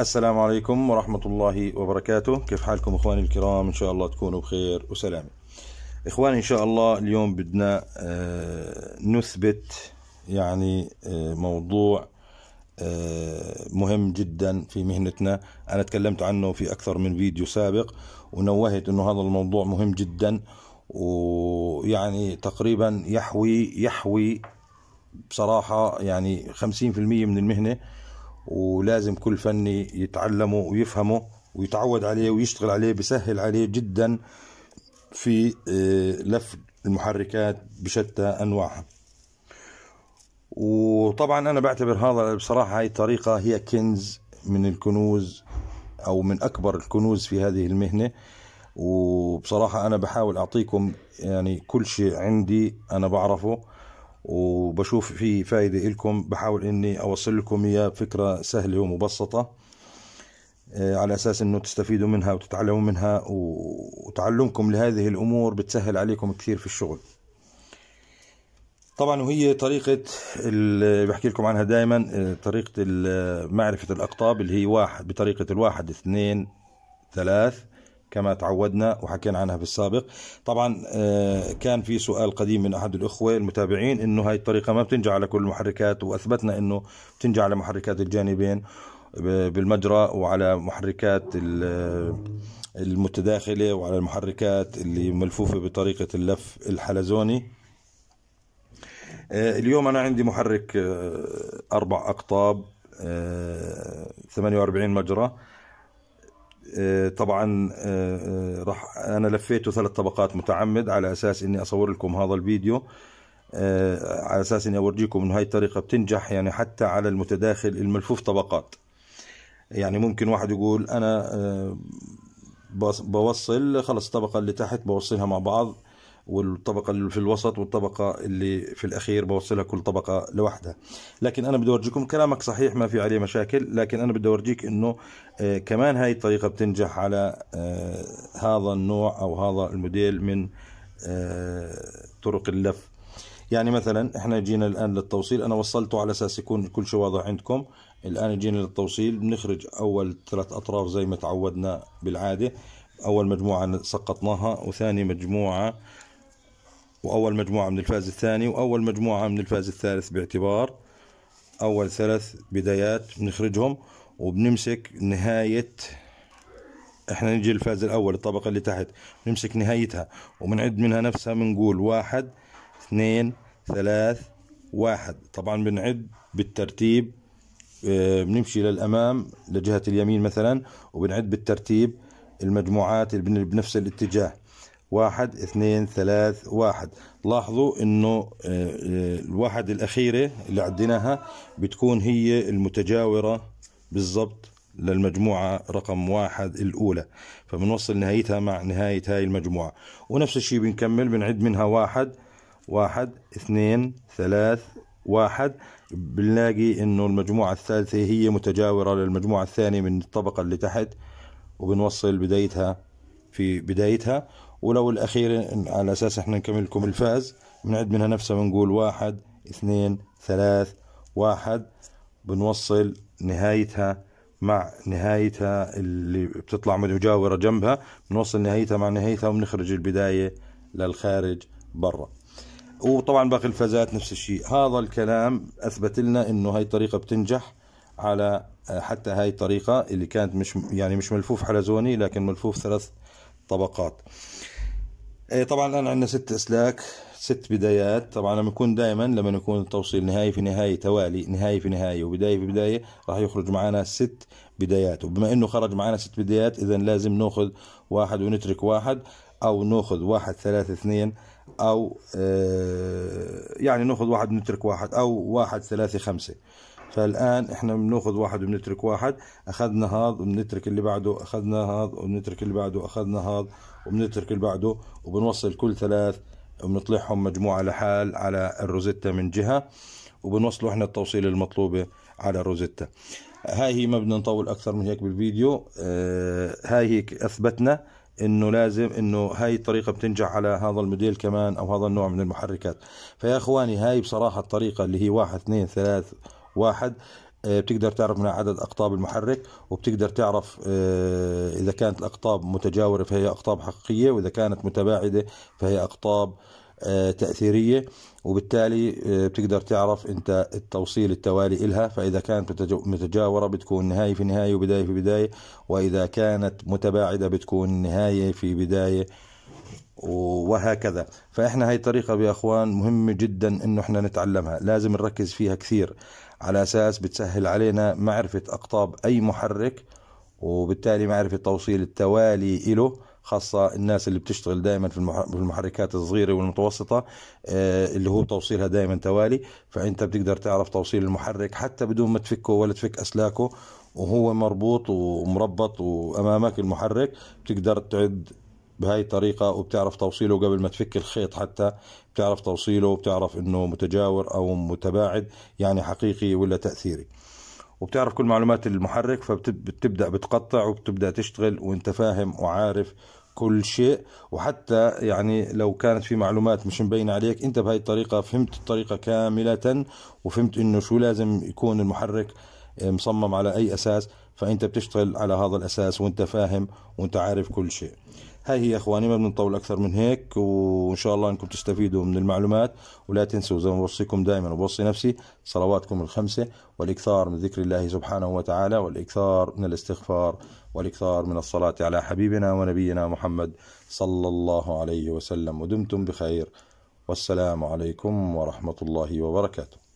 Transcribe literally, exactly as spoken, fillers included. السلام عليكم ورحمة الله وبركاته. كيف حالكم إخواني الكرام؟ إن شاء الله تكونوا بخير وسلامة. إخواني إن شاء الله اليوم بدنا نثبت يعني موضوع مهم جدا في مهنتنا. أنا تكلمت عنه في أكثر من فيديو سابق ونوهت أنه هذا الموضوع مهم جدا، ويعني تقريبا يحوي يحوي بصراحة يعني خمسين في المية من المهنة، ولازم كل فني يتعلمه ويفهمه ويتعود عليه ويشتغل عليه، بيسهل عليه جدا في لف المحركات بشتى أنواعها. وطبعا أنا بعتبر هذا بصراحة هاي الطريقة هي كنز من الكنوز أو من أكبر الكنوز في هذه المهنة. وبصراحة أنا بحاول أعطيكم يعني كل شيء عندي أنا بعرفه وبشوف فيه فائدة لكم، بحاول إني أوصل لكم إياه بفكرة سهلة ومبسطة على أساس إنه تستفيدوا منها وتتعلموا منها، وتعلمكم لهذه الأمور بتسهل عليكم كثير في الشغل. طبعا وهي طريقة اللي بحكي لكم عنها دائما، طريقة معرفة الأقطاب اللي هي واحد بطريقة الواحد اثنين ثلاث كما تعودنا وحكينا عنها بالسابق. طبعا كان في سؤال قديم من أحد الأخوة المتابعين إنه هاي الطريقة ما بتنجع على كل المحركات، وأثبتنا إنه بتنجع على محركات الجانبين بالمجرى وعلى محركات المتداخلة وعلى المحركات اللي ملفوفة بطريقة اللف الحلزوني. اليوم أنا عندي محرك أربع أقطاب ثمانية وأربعين مجرى. طبعا راح أنا لفيته ثلاث طبقات متعمد على أساس إني أصور لكم هذا الفيديو، على أساس إني أورجيكم إنه هاي الطريقة بتنجح يعني حتى على المتداخل الملفوف طبقات. يعني ممكن واحد يقول أنا بوصل خلص الطبقة اللي تحت بوصلها مع بعض، والطبقة اللي في الوسط، والطبقة اللي في الأخير بوصلها كل طبقة لوحدها. لكن أنا بدي أورجيكم، كلامك صحيح ما في عليه مشاكل، لكن أنا بدي أورجيك إنه كمان هاي الطريقة بتنجح على هذا النوع أو هذا الموديل من طرق اللف. يعني مثلا إحنا جينا الآن للتوصيل، أنا وصلته على أساس يكون كل شيء واضح عندكم. الآن جينا للتوصيل، بنخرج أول ثلاث أطراف زي ما تعودنا بالعادة. أول مجموعة سقطناها، وثاني مجموعة، وأول مجموعة من الفاز الثاني، وأول مجموعة من الفاز الثالث، باعتبار أول ثلاث بدايات بنخرجهم، وبنمسك نهاية. إحنا نجي الفاز الأول الطبقة اللي تحت، بنمسك نهايتها وبنعد منها نفسها، بنقول واحد اثنين ثلاث واحد. طبعا بنعد بالترتيب، بنمشي للأمام لجهة اليمين مثلا، وبنعد بالترتيب المجموعات اللي بنفس الاتجاه، واحد اثنين ثلاث واحد. لاحظوا انه الواحد الاخيرة اللي عديناها بتكون هي المتجاورة بالضبط للمجموعة رقم واحد الاولى، فبنوصل نهايتها مع نهاية هاي المجموعة. ونفس الشيء بنكمل، بنعد منها واحد واحد اثنين ثلاث واحد، بنلاقي انه المجموعة الثالثة هي متجاورة للمجموعة الثانية من الطبقة اللي تحت، وبنوصل بدايتها في بدايتها. ولو الأخيرة على أساس إحنا نكمل لكم الفاز، بنعد منها نفسها، بنقول واحد اثنين ثلاث واحد، بنوصل نهايتها مع نهايتها اللي بتطلع متجاورة جنبها، بنوصل نهايتها مع نهايتها، وبنخرج البداية للخارج برا. وطبعا باقي الفازات نفس الشيء. هذا الكلام أثبت لنا إنه هاي الطريقة بتنجح على حتى هاي الطريقة اللي كانت مش يعني مش ملفوف حلزوني، لكن ملفوف ثلاث طبقات. طبعا الآن عندنا ست أسلاك، ست بدايات. طبعا لما يكون دائما لما يكون التوصيل نهاية في نهاية توالي، نهاية في نهاية وبداية في بداية، راح يخرج معنا ست بدايات. وبما إنه خرج معنا ست بدايات، إذا لازم نأخذ واحد ونترك واحد، أو نأخذ واحد ثلاثة اثنين، أو آه يعني نأخذ واحد ونترك واحد، أو واحد ثلاثة خمسة. فالآن إحنا بنأخذ واحد وبنترك واحد، أخذنا هذا وبنترك اللي بعده، أخذنا هذا وبنترك اللي بعده، أخذنا هذا وبنترك اللي بعده، وبنوصل كل ثلاث وبنطلعهم مجموعة لحال على الروزتة من جهة، وبنوصلوا إحنا التوصيل المطلوبة على الروزتة. هاي هي، ما بدنا نطول أكثر من هيك بالفيديو. آه هاي هيك أثبتنا إنه لازم إنه هاي الطريقة بتنجح على هذا الموديل كمان أو هذا النوع من المحركات. فيا إخواني هاي بصراحة الطريقة اللي هي واحد اثنين ثلاث واحد بتقدر تعرف منها عدد أقطاب المحرك، وبتقدر تعرف إذا كانت الأقطاب متجاورة فهي أقطاب حقيقية، وإذا كانت متباعدة فهي أقطاب تأثيرية، وبالتالي بتقدر تعرف أنت التوصيل التوالي إلها. فإذا كانت متجاورة بتكون نهاية في نهاية وبداية في بداية، وإذا كانت متباعدة بتكون نهاية في بداية وهكذا. فإحنا هاي الطريقة يا أخوان مهمة جدا إنه إحنا نتعلمها، لازم نركز فيها كثير على أساس بتسهل علينا معرفة أقطاب أي محرك، وبالتالي معرفة توصيل التوالي إله، خاصة الناس اللي بتشتغل دائما في المحركات الصغيرة والمتوسطة اللي هو توصيلها دائما توالي. فأنت بتقدر تعرف توصيل المحرك حتى بدون ما تفكه ولا تفك أسلاكه، وهو مربوط ومربط وأمامك المحرك، بتقدر تعد بهاي الطريقة وبتعرف توصيله قبل ما تفك الخيط، حتى بتعرف توصيله وبتعرف انه متجاور او متباعد، يعني حقيقي ولا تأثيري، وبتعرف كل معلومات المحرك. فبتبدأ بتقطع وبتبدأ تشتغل وانت فاهم وعارف كل شيء. وحتى يعني لو كانت في معلومات مش مبينة عليك، انت بهاي الطريقة فهمت الطريقة كاملة، وفهمت انه شو لازم يكون المحرك مصمم على اي اساس، فانت بتشتغل على هذا الاساس وانت فاهم وانت عارف كل شيء. هاي هي يا اخواني، ما بنطول اكثر من هيك، وان شاء الله انكم تستفيدوا من المعلومات. ولا تنسوا زي ما بوصيكم دائما وبوصي نفسي صلواتكم الخمسه، والاكثار من ذكر الله سبحانه وتعالى، والاكثار من الاستغفار، والاكثار من الصلاه على حبيبنا ونبينا محمد صلى الله عليه وسلم. ودمتم بخير، والسلام عليكم ورحمه الله وبركاته.